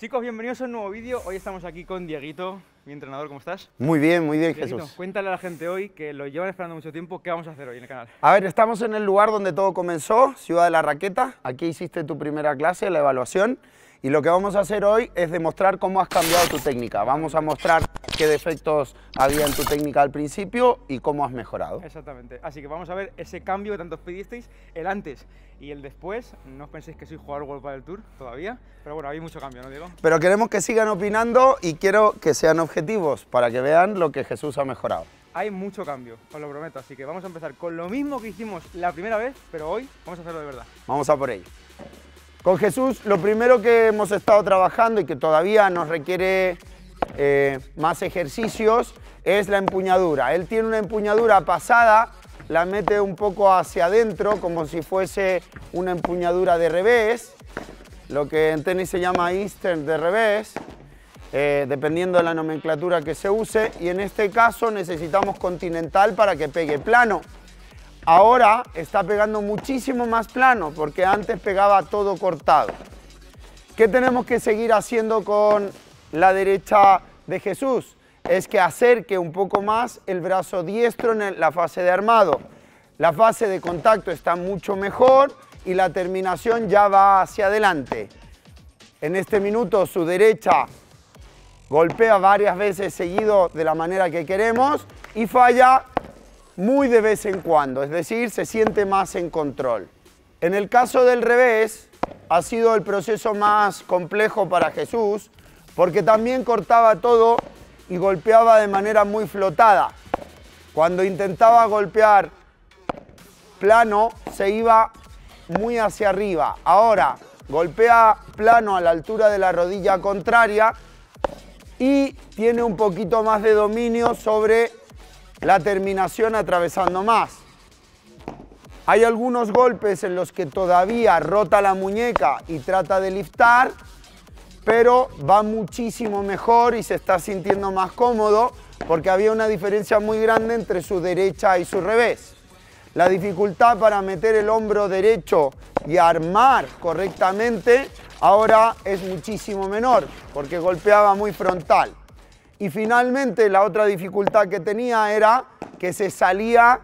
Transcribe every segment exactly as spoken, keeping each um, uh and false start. Chicos, bienvenidos a un nuevo vídeo. Hoy estamos aquí con Dieguito, mi entrenador. ¿Cómo estás? Muy bien, muy bien, Dieguito, Jesús. Cuéntale a la gente hoy, que lo llevan esperando mucho tiempo, ¿qué vamos a hacer hoy en el canal? A ver, estamos en el lugar donde todo comenzó, Ciudad de la Raqueta. Aquí hiciste tu primera clase, la evaluación. Y lo que vamos a hacer hoy es demostrar cómo has cambiado tu técnica. Vamos a mostrar qué defectos había en tu técnica al principio y cómo has mejorado. Exactamente. Así que vamos a ver ese cambio que tanto os pedisteis, el antes y el después. No os penséis que soy jugador World Battle Tour todavía, pero bueno, hay mucho cambio, ¿no, Diego? Pero queremos que sigan opinando y quiero que sean objetivos para que vean lo que Jesús ha mejorado. Hay mucho cambio, os lo prometo. Así que vamos a empezar con lo mismo que hicimos la primera vez, pero hoy vamos a hacerlo de verdad. Vamos a por ello. Con Jesús, lo primero que hemos estado trabajando y que todavía nos requiere eh, más ejercicios es la empuñadura. Él tiene una empuñadura pasada, la mete un poco hacia adentro, como si fuese una empuñadura de revés, lo que en tenis se llama Eastern de revés, eh, dependiendo de la nomenclatura que se use, y en este caso necesitamos continental para que pegue plano. Ahora está pegando muchísimo más plano, porque antes pegaba todo cortado. ¿Qué tenemos que seguir haciendo con la derecha de Jesús? Es que acerque un poco más el brazo diestro en la fase de armado. La fase de contacto está mucho mejor y la terminación ya va hacia adelante. En este minuto su derecha golpea varias veces seguido de la manera que queremos y falla muy de vez en cuando, es decir, se siente más en control. En el caso del revés, ha sido el proceso más complejo para Jesús, porque también cortaba todo y golpeaba de manera muy flotada. Cuando intentaba golpear plano, se iba muy hacia arriba. Ahora, golpea plano a la altura de la rodilla contraria y tiene un poquito más de dominio sobre la terminación atravesando más. Hay algunos golpes en los que todavía rota la muñeca y trata de liftar, pero va muchísimo mejor y se está sintiendo más cómodo porque había una diferencia muy grande entre su derecha y su revés. La dificultad para meter el hombro derecho y armar correctamente ahora es muchísimo menor porque golpeaba muy frontal. Y finalmente la otra dificultad que tenía era que se salía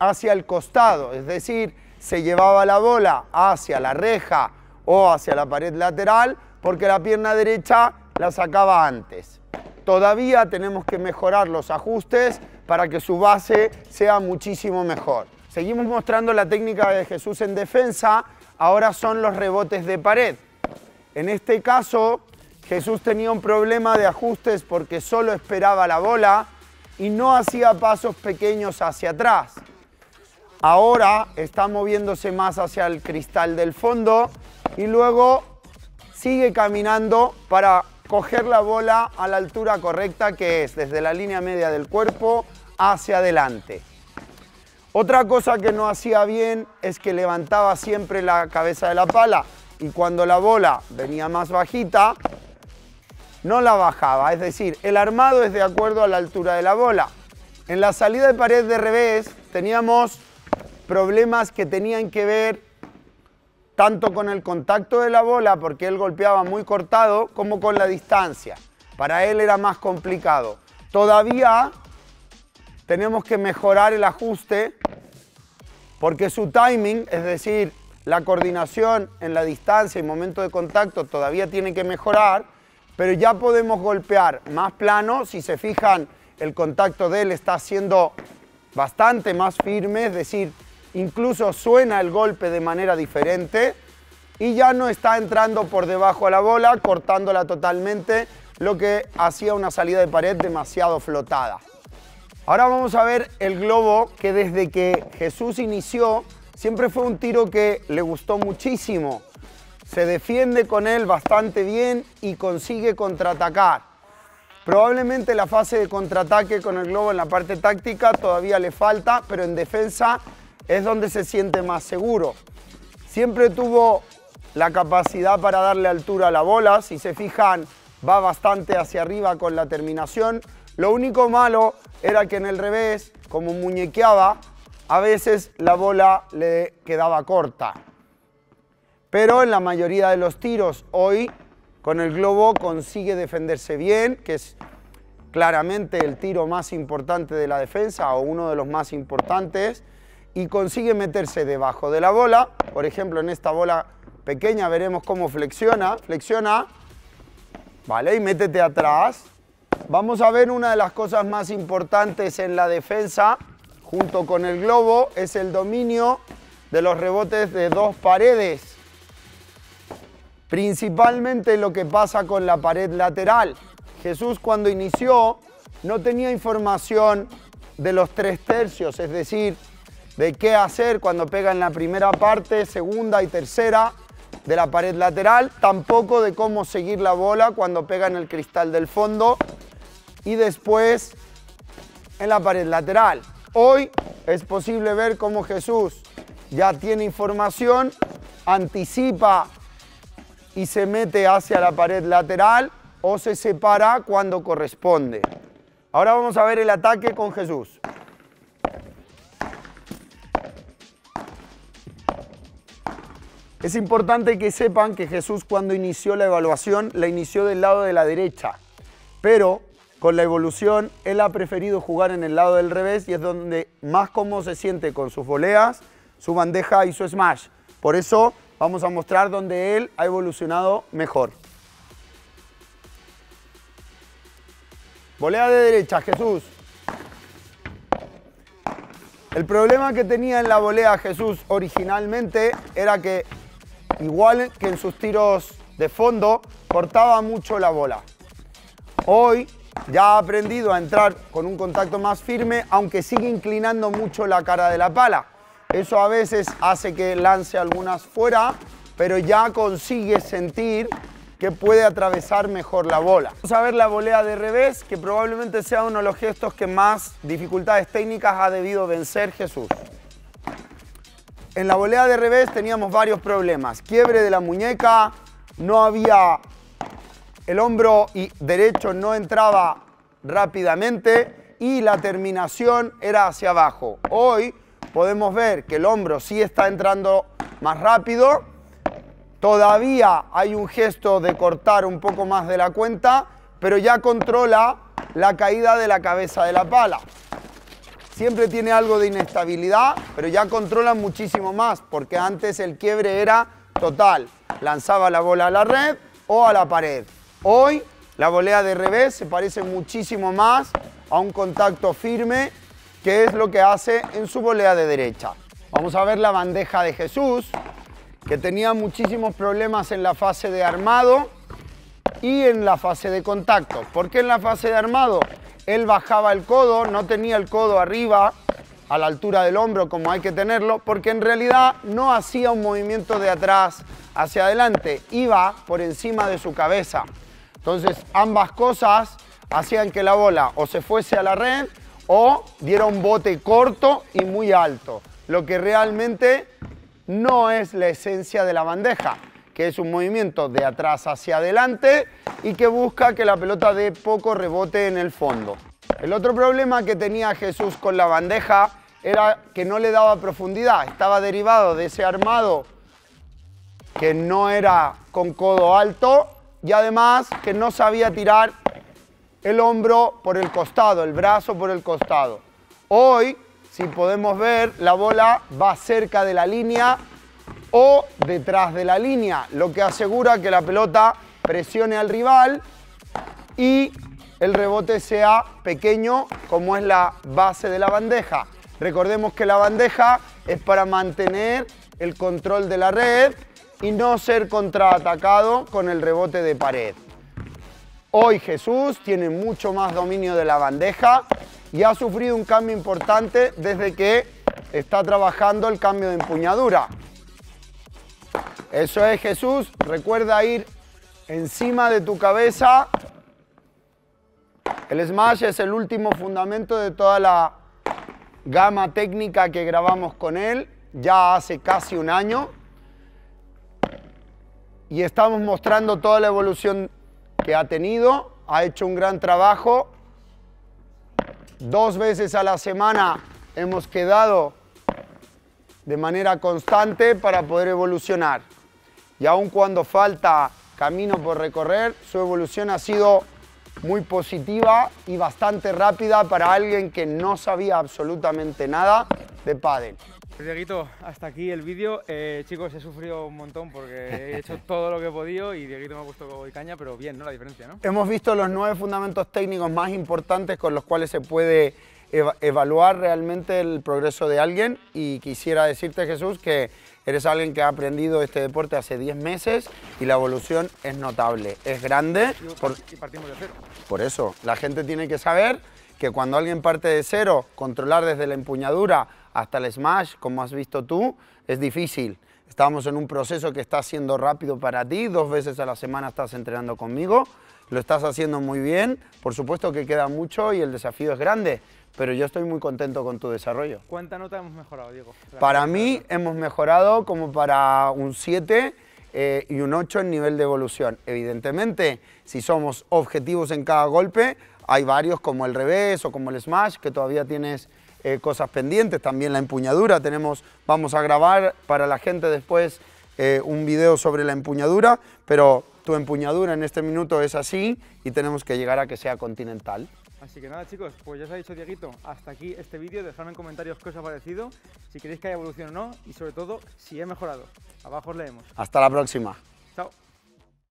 hacia el costado, es decir, se llevaba la bola hacia la reja o hacia la pared lateral porque la pierna derecha la sacaba antes. Todavía tenemos que mejorar los ajustes para que su base sea muchísimo mejor. Seguimos mostrando la técnica de Jesús en defensa, ahora son los rebotes de pared. En este caso, Jesús tenía un problema de ajustes porque solo esperaba la bola y no hacía pasos pequeños hacia atrás. Ahora está moviéndose más hacia el cristal del fondo y luego sigue caminando para coger la bola a la altura correcta, que es desde la línea media del cuerpo hacia adelante. Otra cosa que no hacía bien es que levantaba siempre la cabeza de la pala y cuando la bola venía más bajita, no la bajaba, es decir, el armado es de acuerdo a la altura de la bola. En la salida de pared de revés teníamos problemas que tenían que ver tanto con el contacto de la bola, porque él golpeaba muy cortado, como con la distancia. Para él era más complicado. Todavía tenemos que mejorar el ajuste porque su timing, es decir, la coordinación en la distancia y momento de contacto todavía tiene que mejorar. Pero ya podemos golpear más plano. Si se fijan, el contacto de él está siendo bastante más firme, es decir, incluso suena el golpe de manera diferente y ya no está entrando por debajo a la bola, cortándola totalmente, lo que hacía una salida de pared demasiado flotada. Ahora vamos a ver el globo, que desde que Jesús inició, siempre fue un tiro que le gustó muchísimo. Se defiende con él bastante bien y consigue contraatacar. Probablemente la fase de contraataque con el globo en la parte táctica todavía le falta, pero en defensa es donde se siente más seguro. Siempre tuvo la capacidad para darle altura a la bola. Si se fijan, va bastante hacia arriba con la terminación. Lo único malo era que en el revés, como muñequeaba, a veces la bola le quedaba corta. Pero en la mayoría de los tiros hoy Con el globo consigue defenderse bien, que es claramente el tiro más importante de la defensa o uno de los más importantes, y consigue meterse debajo de la bola. Por ejemplo, en esta bola pequeña veremos cómo flexiona, flexiona, vale, y métete atrás. Vamos a ver una de las cosas más importantes en la defensa, junto con el globo, es el dominio de los rebotes de dos paredes. Principalmente lo que pasa con la pared lateral. Jesús, cuando inició, no tenía información de los tres tercios, es decir, de qué hacer cuando pega en la primera parte, segunda y tercera de la pared lateral, tampoco de cómo seguir la bola cuando pega en el cristal del fondo y después en la pared lateral. Hoy es posible ver cómo Jesús ya tiene información, anticipa y se mete hacia la pared lateral o se separa cuando corresponde. Ahora vamos a ver el ataque con Jesús. Es importante que sepan que Jesús, cuando inició la evaluación, la inició del lado de la derecha, pero con la evolución él ha preferido jugar en el lado del revés y es donde más cómodo se siente con sus voleas, su bandeja y su smash. Por eso vamos a mostrar donde él ha evolucionado mejor. Volea de derecha, Jesús. El problema que tenía en la volea Jesús originalmente era que, igual que en sus tiros de fondo, cortaba mucho la bola. Hoy ya ha aprendido a entrar con un contacto más firme, aunque sigue inclinando mucho la cara de la pala. Eso a veces hace que lance algunas fuera, pero ya consigue sentir que puede atravesar mejor la bola. Vamos a ver la volea de revés, que probablemente sea uno de los gestos que más dificultades técnicas ha debido vencer Jesús. En la volea de revés teníamos varios problemas. Quiebre de la muñeca, no había el hombro y derecho no entraba rápidamente y la terminación era hacia abajo. Hoy podemos ver que el hombro sí está entrando más rápido. Todavía hay un gesto de cortar un poco más de la cuenta, pero ya controla la caída de la cabeza de la pala. Siempre tiene algo de inestabilidad, pero ya controla muchísimo más, porque antes el quiebre era total. Lanzaba la bola a la red o a la pared. Hoy la volea de revés se parece muchísimo más a un contacto firme, que es lo que hace en su volea de derecha. Vamos a ver la bandeja de Jesús, que tenía muchísimos problemas en la fase de armado y en la fase de contacto. ¿Por qué en la fase de armado? Él bajaba el codo, no tenía el codo arriba, a la altura del hombro, como hay que tenerlo, porque en realidad no hacía un movimiento de atrás hacia adelante, iba por encima de su cabeza. Entonces, ambas cosas hacían que la bola o se fuese a la red o diera un bote corto y muy alto, lo que realmente no es la esencia de la bandeja, que es un movimiento de atrás hacia adelante y que busca que la pelota dé poco rebote en el fondo. El otro problema que tenía Jesús con la bandeja era que no le daba profundidad, estaba derivado de ese armado que no era con codo alto y además que no sabía tirar el hombro por el costado, el brazo por el costado. Hoy, si podemos ver, la bola va cerca de la línea o detrás de la línea, lo que asegura que la pelota presione al rival y el rebote sea pequeño, como es la base de la bandeja. Recordemos que la bandeja es para mantener el control de la red y no ser contraatacado con el rebote de pared. Hoy Jesús tiene mucho más dominio de la bandeja y ha sufrido un cambio importante desde que está trabajando el cambio de empuñadura. Eso es, Jesús, recuerda ir encima de tu cabeza. El smash es el último fundamento de toda la gama técnica que grabamos con él, ya hace casi un año. Y estamos mostrando toda la evolución que ha tenido, ha hecho un gran trabajo. Dos veces a la semana hemos quedado de manera constante para poder evolucionar. Y aun cuando falta camino por recorrer. Su evolución ha sido muy positiva y bastante rápida para alguien que no sabía absolutamente nada de pádel. Dieguito, hasta aquí el vídeo. Eh, chicos, he sufrido un montón porque he hecho todo lo que he podido y Dieguito me ha puesto caña, pero bien, ¿no? La diferencia, ¿no? Hemos visto los nueve fundamentos técnicos más importantes con los cuales se puede ev evaluar realmente el progreso de alguien, y quisiera decirte, Jesús, que eres alguien que ha aprendido este deporte hace diez meses y la evolución es notable, es grande. Y, por, y partimos de cero. Por eso, la gente tiene que saber que cuando alguien parte de cero, controlar desde la empuñadura hasta el smash, como has visto tú, es difícil. Estamos en un proceso que está siendo rápido para ti, dos veces a la semana estás entrenando conmigo, lo estás haciendo muy bien, por supuesto que queda mucho y el desafío es grande, pero yo estoy muy contento con tu desarrollo. ¿Cuánta nota hemos mejorado, Diego? Para mí hemos mejorado como para un siete. Eh, y un ocho en nivel de evolución. Evidentemente, si somos objetivos en cada golpe, hay varios como el revés o como el smash, que todavía tienes eh, cosas pendientes, también la empuñadura. Tenemos, vamos a grabar para la gente después eh, un video sobre la empuñadura, pero tu empuñadura en este minuto es así y tenemos que llegar a que sea continental. Así que nada, chicos, pues ya os ha dicho Dieguito, hasta aquí este vídeo. Dejadme en comentarios qué os ha parecido, si queréis que haya evolución o no, y sobre todo, si he mejorado. Abajo os leemos. Hasta la próxima. Chao.